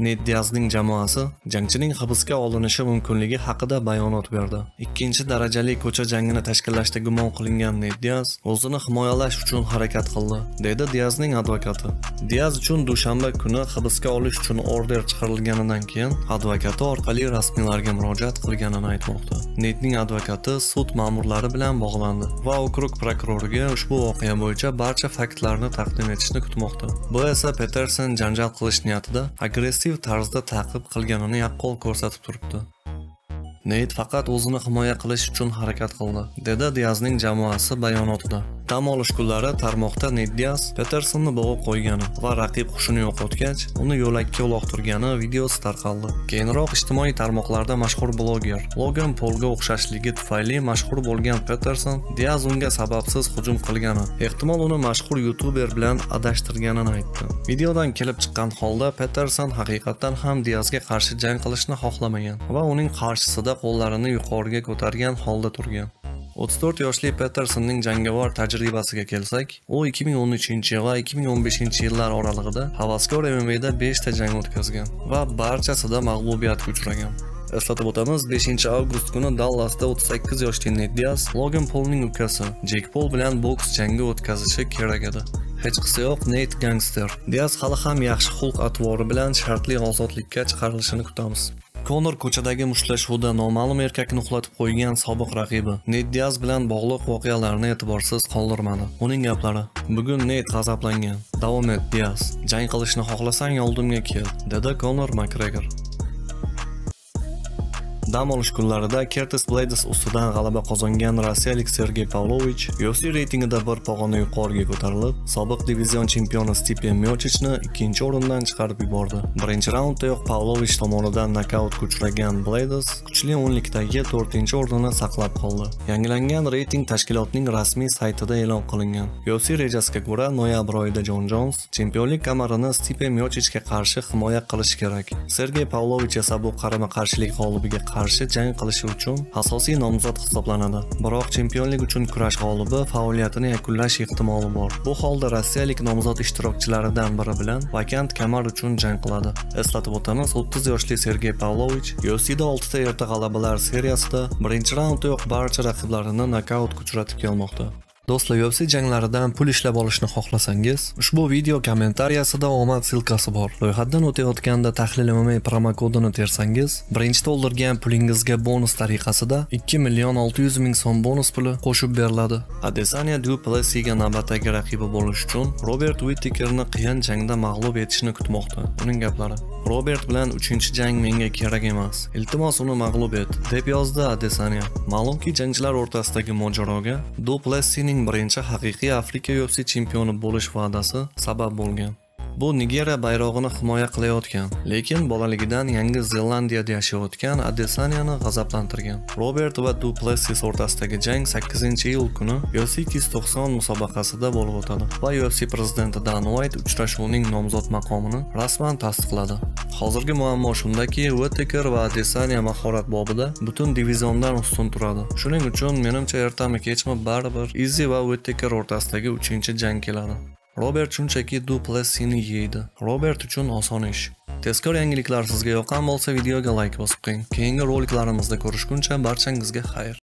Nate Diazning jamoasi jangchining hibsga olinishi mumkinligi haqida bayonot berdi. 2-darajali ko'cha jangini tashkillashda gumon qilingan Nate Diaz o'zini himoyalash uchun harakat qildi, dedi Diazning advokati. Diaz uchun dushanba kuni hibsga olish uchun order chiqarilganidan keyin advokati orqali rasmiylarga murojaat qilganini aytmoqda. Natening advokati sud ma'murlari bilan bog'landi va okrug prokuroriga ushbu voqea bo'yicha barcha faktlarni taqdim etishni kutmoqda. Bu esa Peterson janjal qilish niyatida agressiv tarzda ta'qib qilganini yaqqol ko'rsatib turibdi. Nate faqat o'zini himoya qilish uchun harakat qildi, dedi Diazning jamoasi bayonotida. Dam olish kunlari tarmoqda Nate Diaz Petersonni bo'g'ib qo'ygani va raqib hushini yo'qotgach, uni yo'lakka uloqtirgani videosi tarqaldi. Keyinroq ijtimoiy tarmoqlarda mashhur bloger Logan Paulga o'xshashligi tufayli mashhur bo'lgan Peterson Diaz unga sababsiz hujum qilgani, ehtimol uni mashhur youtuber bilan adashtirganini aytdi. Videodan kelib chiqqan holda Peterson haqiqatan ham Diazga qarshi jang qilishni xohlamagan va uning qarshisida qo'llarini yuqoriga ko'targan holda turgan. 34 yoshli Petersonning jangovar tajribasiga kelsak, u 2013 va 2015 yillar oralig'ida havaskor MMA'da 5 ta jang o'tkazgan va barchasida mag'lubiyatga uchragan. Eslatib o'tamiz, 5-avgust kuni Dallasda 38 yoshli Nate Diaz Logan Paulning ukasi Jack Paul bilan boks jangi o'tkazishi kerak edi. Hech qisi yo'q, Nate gangster. Diaz hali ham yaxshi xulq-atvori bilan shartli ozodlikka chiqarilishini kutamiz. Conor ko'chadagi mushtlashuvda noma'lum erkakni uxlatib qo'ygan sobiq raqibi Nate Diaz bilan bog'liq voqealarni e'tiborsiz qoldirmadi. Uning gaplari: "Bugun Nate g'azablangan. Davom et, Diaz. Jang qilishni xohlasang, oldimga kel", dedi Conor McGregor. Dam olish kunlarida Curtis Blaydes ustidan g'alaba qozongan rossiyalik Sergey Pavlovich UFC reytingida bir pog'ona yuqoriga ko'tarilib, sobiq divizion chempioni Stipe Miocichni 2-o'rindan chiqarib yubordi. 1-raunddayoq Pavlovich tomonidan nokautga uchragan Blaydes kuchli o'nlikdagi 4-o'rinni saqlab qoldi. Yangilangan reyting tashkilotning rasmiy saytida e'lon qilingan. UFC rejasiga ko'ra, noyabr oyida John Jones chempionlik kamarini Stipe Miochichga qarshi himoya qilish kerak. Sergey Pavlovich esa bu qarama-qarshilik g'olibiga qarshi jang qilishi uchun asosiy nomzod hisoblanadi. Biroq chempionlik uchun kurash g'olibi faoliyatini yakunlash ehtimoli bor. Bu holda rossiyalik nomzod ishtirokchilaridan biri bilan vakant kamar uchun jang qiladi. Eslatib o'tamiz, 30 yoshli Sergey Pavlovich UFC'da 6 ta erta g'alabalar seriyasida 1-raunddayoq barcha raqiblarini nokautga uchratib kelmoqda. Do'stlar, UFC janglaridan pul ishlab olishni xohlasangiz, ushbu video kommentariyasida omad silkasi bor. Ro'yxatdan o'tayotganda tahlil MMA promo kodini tersangiz, birinchi to'ldirgan pulingizga bonus tariqasida 2,600,000 so'm bonus puli qo'shib beriladi. Adesanya du Plessisga navbatdagi raqibi bo'lish uchun Robert Whittakerni qiyin jangda mag'lub etishni kutmoqda. Uning gaplari: "Robert bilan 3-jang menga kerak emas. Iltimos, uni mag'lub et", deb yozdi Adesanya. Ma'lumki, jangchilar o'rtasidagi mojaroga du Plessisning birinchi haqiqiy Afrika UFC chempioni bo'lish va'dasi sabab bo'lgan. Bu Nigeriya bayrog'ini himoya qilayotgan, lekin bolaligidan Yangi Zelandiyada yashayotgan Adesanyani g'azablantirgan. Robert va du Plessis o'rtasidagi jang 8-iyul kuni UFC 290 musobaqasida bo'lib o'tadi va UFC prezidenti Dan White uchrashuvning nomzod maqomini rasman tasdiqladi. Hozirgi muammo shundaki, Whittaker va Adesanya mahorat bobida butun diviziondan ustun turadi. Shuning uchun menimcha, ertami kechmi baribir Izzy va Whittaker o'rtasidagi 3-jang keladi. Robert shunchaki du Plessisni yeydi. Robert uchun oson ish. Tezkor yangiliklar sizga yoqqan bo'lsa, videoga like bosib qo'ying. Keyingi roliklarimizda ko'rishguncha barchangizga xayr.